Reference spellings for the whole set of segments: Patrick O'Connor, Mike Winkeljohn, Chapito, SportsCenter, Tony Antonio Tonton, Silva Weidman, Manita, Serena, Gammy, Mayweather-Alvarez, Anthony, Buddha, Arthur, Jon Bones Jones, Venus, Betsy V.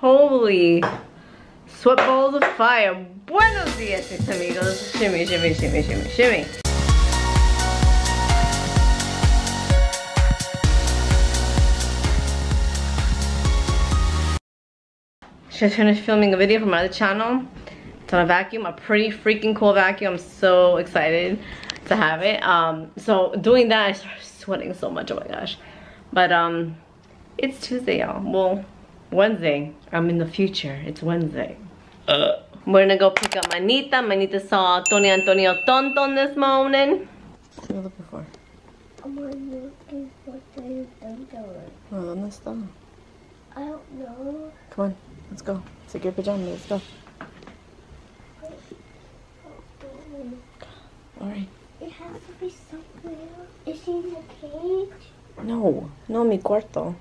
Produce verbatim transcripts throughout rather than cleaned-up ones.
Holy sweat balls of fire. Buenos dias, amigos. Shimmy, shimmy, shimmy, shimmy, shimmy. Just finished filming a video for my other channel. It's on a vacuum, a pretty freaking cool vacuum. I'm so excited to have it. Um, so doing that, I started sweating so much. Oh my gosh. But um, it's Tuesday, y'all. Well, Wednesday. I'm in the future. It's Wednesday. Uh. We're gonna go pick up Manita. Manita saw Tony Antonio Tonton this morning. What are you looking for? I'm looking for Tony Tonton. Oh, ¿dónde está? I don't know. Come on, let's go. Take your pajamas. Let's go. Alright. It has to be somewhere. Is she in the cage? No, no, mi cuarto.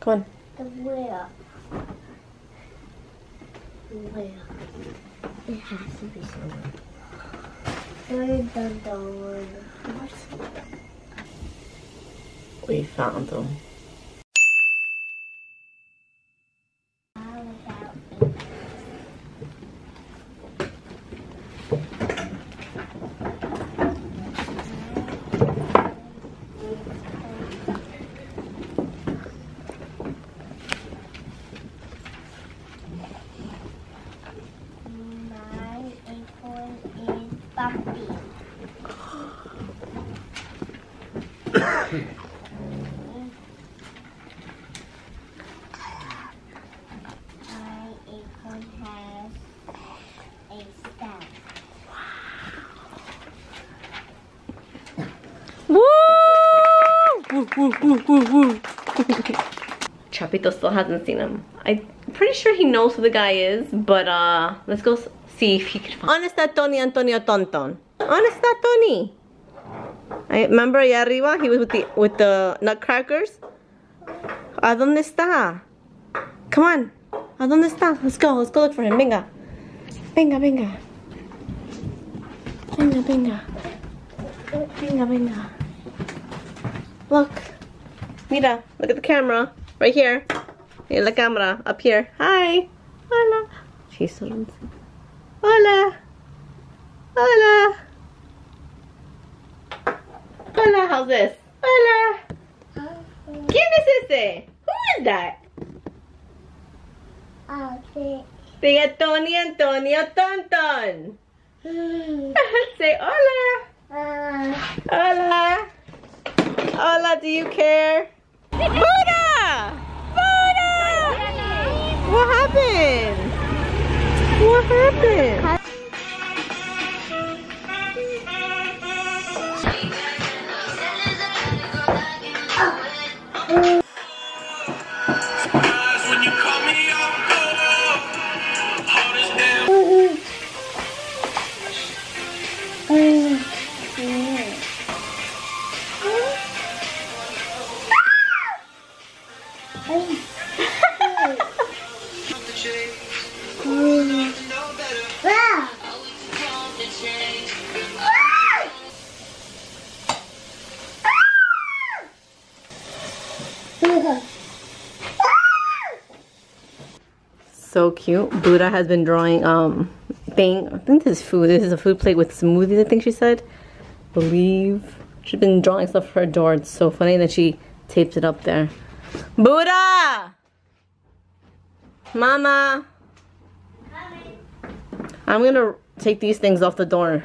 Come on. Where? Where? It has to be somewhere. There's another one. What? We found them. Woo, woo, woo, woo. Chapito still hasn't seen him. I'm pretty sure he knows who the guy is, but uh, let's go see if he can find him. ¿Dónde está Tony Antonio Tonton? ¿Dónde está Tony? I remember allá arriba, he was with the, with the nutcrackers. ¿A dónde está? Come on. ¿A dónde está? Let's go, let's go look for him. Venga. Venga, venga. Venga, venga. Venga, venga. Look, mira, look at the camera, right here. Mira la cámara, up here. Hi, hola. She's so fancy. Hola, hola, hola. How's this? Hola. ¿Quién es ese? Who is that? Okay. Say Tony Antonio Tonton. Say hola. Hola. Hola. Hola, do you care? Buddha! Buddha! What happened? What happened? Oh. So cute. Buddha has been drawing um thing. I think this is food. This is a food plate with smoothies, I think she said. Believe. She's been drawing stuff for her door. It's so funny that she taped it up there. Buddha! Mama! I'm gonna take these things off the door.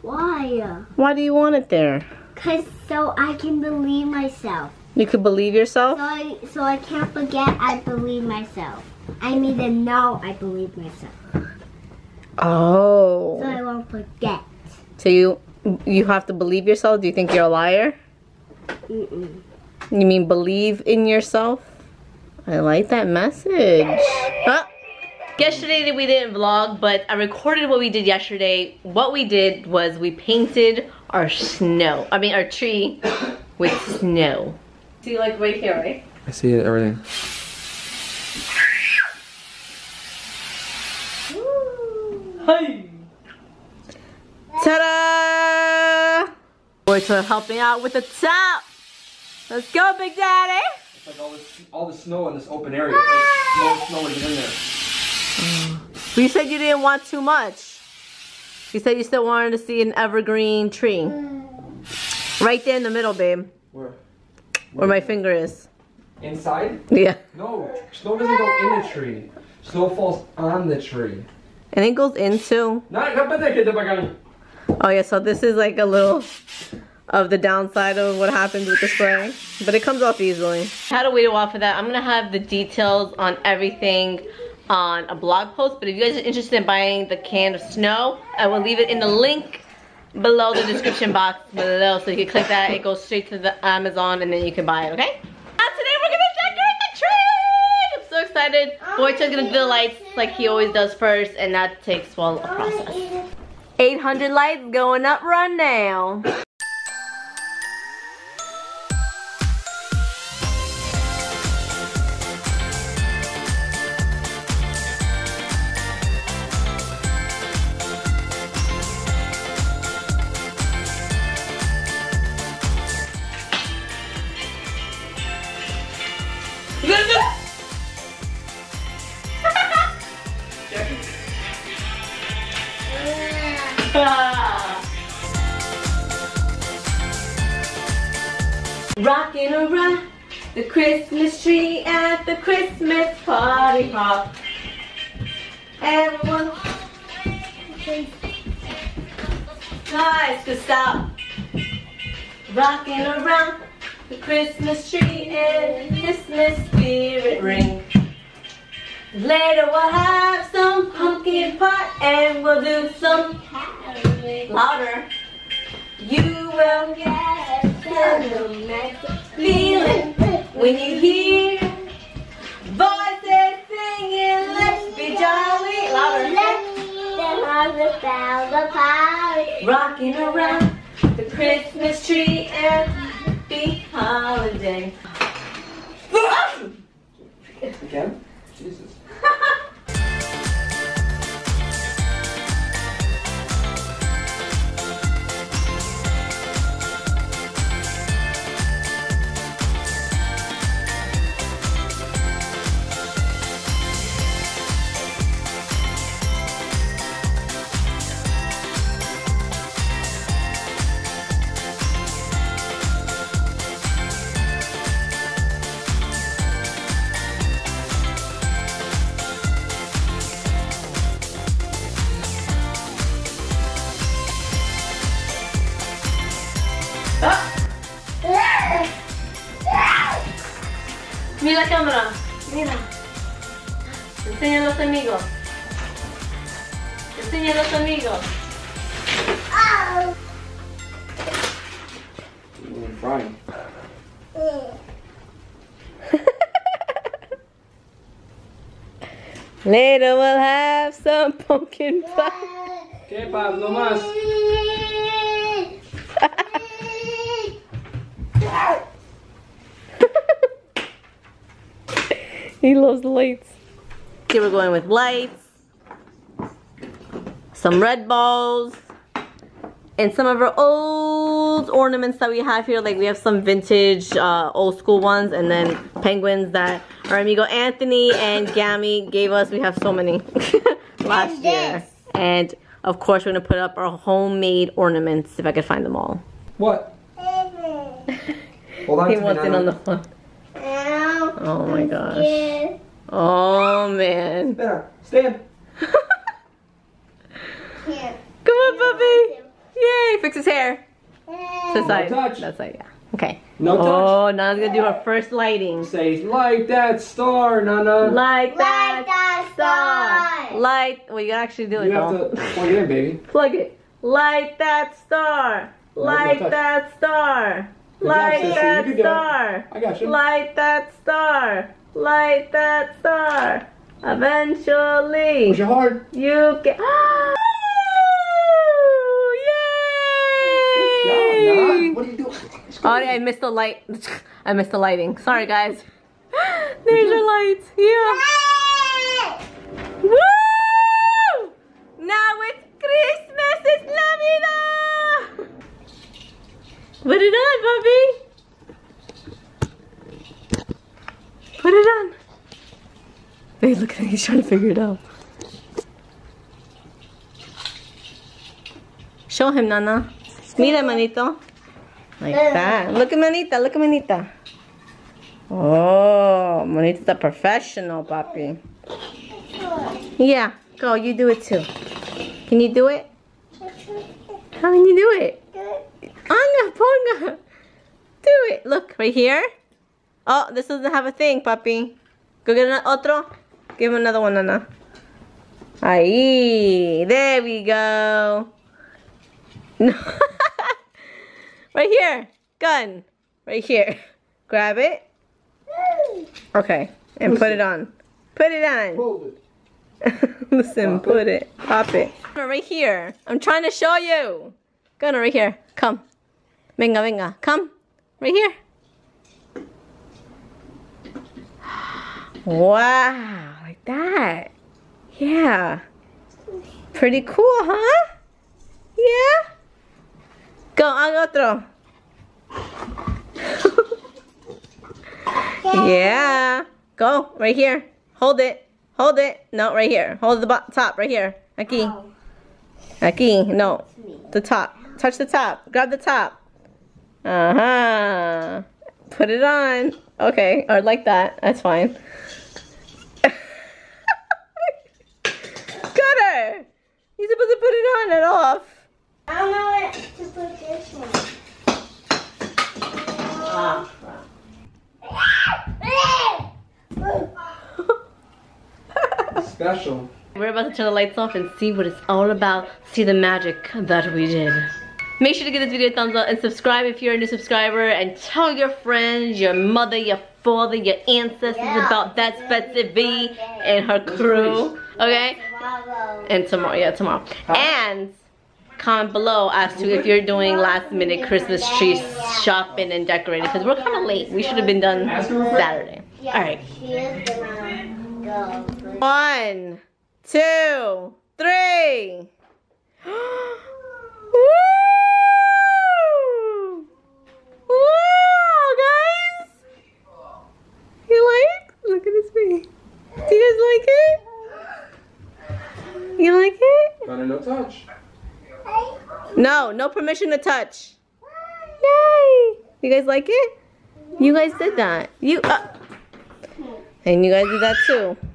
Why? Why do you want it there? Cause so I can believe myself. You could believe yourself? So I, so I can't forget I believe myself. I need to know I believe myself. Oh. So I won't forget. So you you have to believe yourself? Do you think you're a liar? Mm-mm. You mean believe in yourself? I like that message. Huh? Yesterday we didn't vlog, but I recorded what we did yesterday. What we did was we painted our snow. I mean our tree with snow. See, like right here, right? I see it, everything. Hey! Ta-da! Boys are helping out with the top. Let's go, Big Daddy. It's like all, this, all the snow in this open area. No snow is in there. Mm. But you said you didn't want too much. You said you still wanted to see an evergreen tree. Mm. Right there in the middle, babe. Where? Where, Where my finger is. Inside? Yeah. No, snow doesn't go in the tree. Snow falls on the tree. And it goes into... Oh yeah, so this is like a little of the downside of what happens with the spray. But it comes off easily. How do we do off of that? I'm going to have the details on everything on a blog post. But if you guys are interested in buying the can of snow, I will leave it in the link below the description box below. So you can click that. It goes straight to the Amazon and then you can buy it, okay? Excited. Boy's gonna do the lights like he always does first, and that takes well a process. eight hundred lights going up right now. Rockin' around the Christmas tree at the Christmas party hop. Everyone, guys, to stop. Rockin' around the Christmas tree and the Christmas spirit ring. Later we'll have some pumpkin pie and we'll do some louder. You will get the magic feeling when you hear voices singing, let's be jolly. Louder. Let them have the sound of party. Rocking around the Christmas tree and happy holiday. Again? Jesus. Mira la cámara, mira. Enseña a los amigos. Enseña a los amigos. Oh. You're frying. Later we'll have some pumpkin pie. ¿Qué Pablo más? He loves the lights. Here we're going with lights, some red balls, and some of our old ornaments that we have here. Like we have some vintage uh, old school ones, and then penguins that our amigo Anthony and Gammy gave us. We have so many last year. And of course we're gonna put up our homemade ornaments if I could find them all. What? Hold on. He wants it on the phone. Oh my gosh. Oh man. Stand. Come on, puppy. Yay. Fix his hair. To the side. No touch. That's like, yeah. Okay. No touch. Oh, Nana's gonna do our first lighting. Say, light that star, Nana. Light that, light that star. star. Light. Well, you gotta actually do it, though. You have to plug it in, baby. Plug it. Light that star. Light no, no that star. Light that star. I got you. Light that star. Light that star. Eventually. Push it hard. You can. Oh, yay! Good job, Nana. What are you doing? Oh, yeah, I missed the light. I missed the lighting. Sorry, guys. There's your lights. Yeah. Woo! Now it's Christmas. It's Navidad. Put it on, Bobby. Wait, look at him, he's trying to figure it out. Show him, Nana. Mira, manito. Like that. Look at manita, look at manita. Oh, manita's a professional, papi. Yeah, go, you do it too. Can you do it? How can you do it? Ana, ponga. Do it. Look, right here. Oh, this doesn't have a thing, papi. Go get another. Give him another one, Nana. Ahí. There we go. Right here. Gun. Right here. Grab it. Okay. And put it on. Put it on. Listen, put it. Pop it. Right here. I'm trying to show you. Gun right here. Come. Venga, venga. Come. Right here. Wow, like that. Yeah. Pretty cool, huh? Yeah. Go, haga otro. Yeah. Go, right here. Hold it. Hold it. No, right here. Hold the top, right here. Aquí. Aquí. No. The top. Touch the top. Grab the top. Uh-huh. Put it on. Okay, or like that. That's fine. Cutter! You're supposed to put it on and off. I don't know where to put this one. It's special. We're about to turn the lights off and see what it's all about. See the magic that we did. Make sure to give this video a thumbs up and subscribe if you're a new subscriber, and tell your friends, your mother, your father, your ancestors yeah. about That's Betsy V and her crew. Okay? Tomorrow. And tomorrow, yeah, tomorrow. Huh? And comment below as to if you're doing last minute Christmas tree shopping and decorating, because we're kind of late. We should have been done Saturday. Alright. One, two, three. Woo! Wow, guys! You like? Look at his face. Do you guys like it? You like it? No touch. No, no permission to touch. Yay! You guys like it? You guys did that. You uh, and you guys did that too.